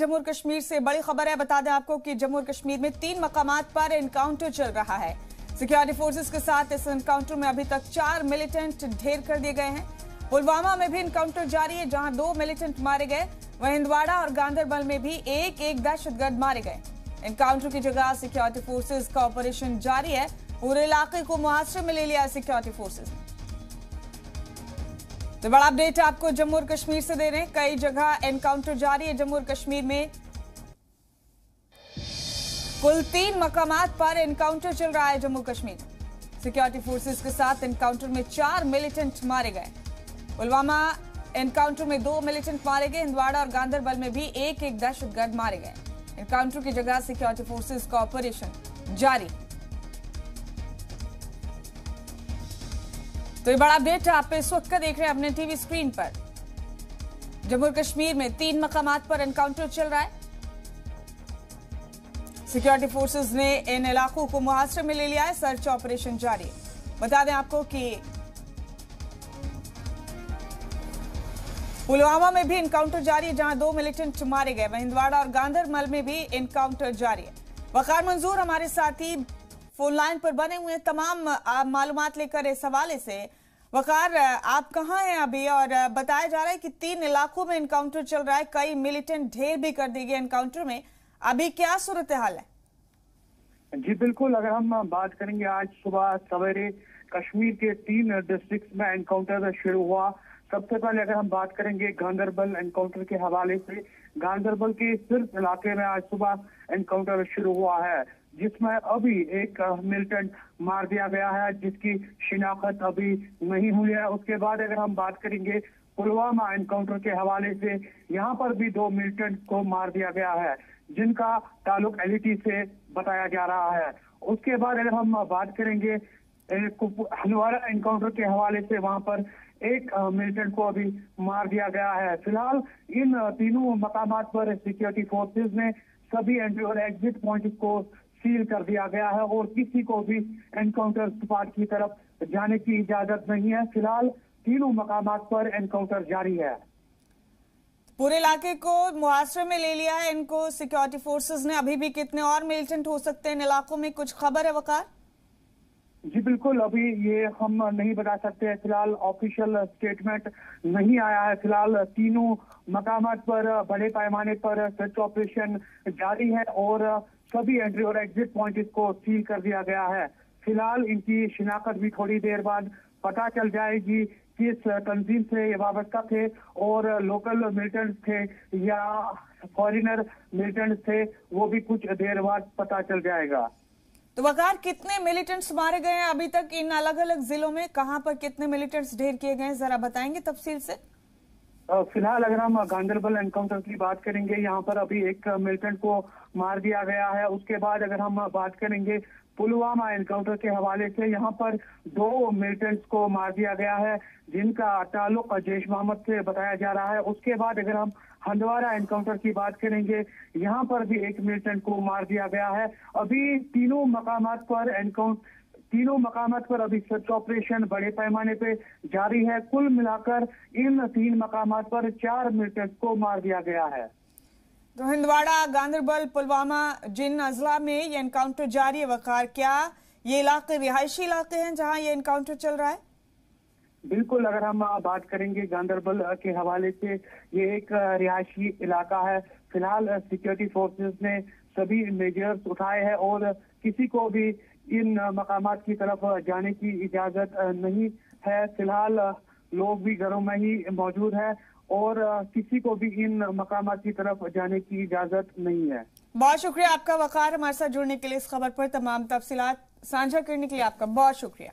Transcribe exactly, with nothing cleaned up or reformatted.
जम्मू कश्मीर से बड़ी खबर है। बता दें आपको कि जम्मू कश्मीर में तीन मकामात पर एनकाउंटर चल रहा है सिक्योरिटी फोर्सेस के साथ। इस एनकाउंटर में अभी तक चार मिलिटेंट ढेर कर दिए गए हैं। पुलवामा में भी एनकाउंटर जारी है, जहां दो मिलिटेंट मारे गए। वहीं हंदवाड़ा और गांदरबल में भी एक एक दहशतगर्द मारे गए। एनकाउंटर की जगह सिक्योरिटी फोर्सेज का ऑपरेशन जारी है। पूरे इलाके को मुहासरे में ले लिया सिक्योरिटी फोर्सेज। तो बड़ा अपडेट आपको जम्मू और कश्मीर से दे रहे हैं। कई जगह एनकाउंटर जारी है। जम्मू और कश्मीर में कुल तीन मकामात पर एनकाउंटर चल रहा है। जम्मू कश्मीर सिक्योरिटी फोर्सेस के साथ एनकाउंटर में चार मिलिटेंट मारे गए। पुलवामा एनकाउंटर में दो मिलिटेंट मारे गए। हंदवाड़ा और गांदरबल में भी एक एक दहशतगर्द मारे गए। एनकाउंटर की जगह सिक्योरिटी फोर्सेज का ऑपरेशन जारी। तो ये बड़ा अपडेट आप इस वक्त का देख रहे हैं अपने टीवी स्क्रीन पर। जम्मू और कश्मीर में तीन मकामात पर एनकाउंटर चल रहा है। सिक्योरिटी फोर्सेस ने इन इलाकों को मुहासरे में ले लिया है। सर्च ऑपरेशन जारी है। बता दें आपको कि पुलवामा में भी एनकाउंटर जारी है, जहां दो मिलिटेंट मारे गए। वहीं हंदवाड़ा और गांधरमल में भी एनकाउंटर जारी है। वकार मंजूर हमारे साथी फोन लाइन पर बने हुए हैं तमाम मालूमात लेकर इस हवाले से। वकार, आप कहाँ हैं अभी? और बताया जा रहा है कि तीन इलाकों में एनकाउंटर चल रहा है, कई मिलिटेंट ढेर भी कर दिए गए एनकाउंटर में। अभी क्या सूरत हाल है? जी बिल्कुल, अगर हम बात करेंगे आज सुबह सवेरे कश्मीर के तीन डिस्ट्रिक्ट में एनकाउंटर शुरू हुआ। सबसे पहले अगर हम बात करेंगे गांदरबल एनकाउंटर के हवाले से, गांदरबल के सिर्फ इलाके में आज सुबह एनकाउंटर शुरू हुआ है, जिसमें अभी एक मिलिटेंट मार दिया गया है, जिसकी शिनाख्त अभी नहीं हुई है। उसके बाद अगर हम बात करेंगे पुलवामा एनकाउंटर के हवाले से, यहाँ पर भी दो मिलिटेंट को मार दिया गया है, जिनका ताल्लुक एलई टी से बताया जा रहा है। उसके बाद अगर हम बात करेंगे हंदवाड़ा एनकाउंटर के हवाले से, वहाँ पर एक मिलिटेंट को अभी मार दिया गया है। फिलहाल इन तीनों मकामात पर सिक्योरिटी फोर्सेज ने सभी एंट्री और एग्जिट पॉइंट को सील कर दिया गया है और किसी को भी एनकाउंटर स्पॉट की तरफ जाने की इजाजत नहीं है। फिलहाल तीनों मकामात पर एनकाउंटर जारी है। पूरे इलाके को मुहासरे में ले लिया है इनको सिक्योरिटी फोर्सेस ने। अभी भी कितने और मिलिटेंट हो सकते हैं इन इलाकों में, कुछ खबर है वकार? जी बिल्कुल, अभी ये हम नहीं बता सकते हैं। फिलहाल ऑफिशियल स्टेटमेंट नहीं आया है। फिलहाल तीनों मकामात पर बड़े पैमाने पर सर्च ऑपरेशन जारी है और सभी एंट्री और एग्जिट पॉइंट को सील कर दिया गया है। फिलहाल इनकी शिनाख्त भी थोड़ी देर बाद पता चल जाएगी, किस तंजीम से ये वाबस्ता थे और लोकल मिलिटेंट थे या फॉरेनर मिलिटेंट थे, वो भी कुछ देर बाद पता चल जाएगा। तो वकार, कितने मिलिटेंट्स मारे गए हैं अभी तक इन अलग अलग जिलों में? कहाँ पर कितने मिलिटेंट्स ढेर किए गए हैं, जरा बताएंगे तफसील से? फिलहाल अगर हम गांदरबल एनकाउंटर की बात करेंगे, यहाँ पर अभी एक मिलिटेंट को मार दिया गया है। उसके बाद अगर हम बात करेंगे पुलवामा एनकाउंटर के हवाले से, यहाँ पर दो मिलिटेंट्स को मार दिया गया है, जिनका ताल्लुक जैश मोहम्मद से बताया जा रहा है। उसके बाद अगर हम हंदवाड़ा एनकाउंटर की बात करेंगे, यहाँ पर भी एक मिलिटेंट को मार दिया गया है। अभी तीनों मकामात पर एनकाउंटर तीनों मकामात पर अभी सर्च ऑपरेशन बड़े पैमाने पे जारी है। कुल मिलाकर इन तीन मकामात पर चार मिलिटेंट को मार दिया गया है। तो हंदवाड़ा, गांदरबल, पुलवामा जिन अजला में ये एनकाउंटर जारी है वकार, क्या ये इलाके रिहायशी इलाके हैं जहां ये एनकाउंटर चल रहा है? बिल्कुल, अगर हम बात करेंगे गांदरबल के हवाले से, ये एक रिहायशी इलाका है। फिलहाल सिक्योरिटी फोर्सेज ने सभी मेजर्स उठाए हैं और किसी को भी इन मकामात की तरफ जाने की इजाजत नहीं है। फिलहाल लोग भी घरों में ही मौजूद हैं और किसी को भी इन मकामात की तरफ जाने की इजाजत नहीं है। बहुत शुक्रिया आपका वकार, हमारे साथ जुड़ने के लिए। इस खबर पर तमाम तफसीलात साझा करने के लिए आपका बहुत शुक्रिया।